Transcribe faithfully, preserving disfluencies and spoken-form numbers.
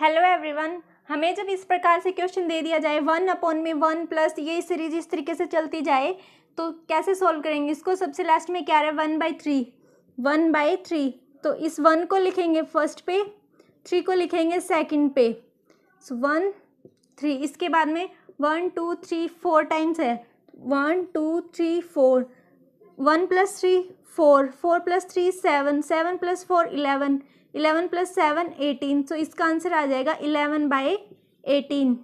Hello everyone, हमें जब इस प्रकार से क्वेश्चन दे दिया जाए वन अपॉन में वन प्लस ये सीरीज इस तरीके से चलती जाए तो कैसे सॉल्व करेंगे इसको। सबसे लास्ट में क्या आ रहा है one by three, one by three. तो इस वन को लिखेंगे फर्स्ट पे, थ्री को लिखेंगे सेकंड पे। सो वन थ्री, इसके बाद में one two three four times है, one two three four, one plus three four, four plus three seven, seven plus four eleven, eleven plus seven eighteen. So इसका answer आ जाएगा eleven by eighteen.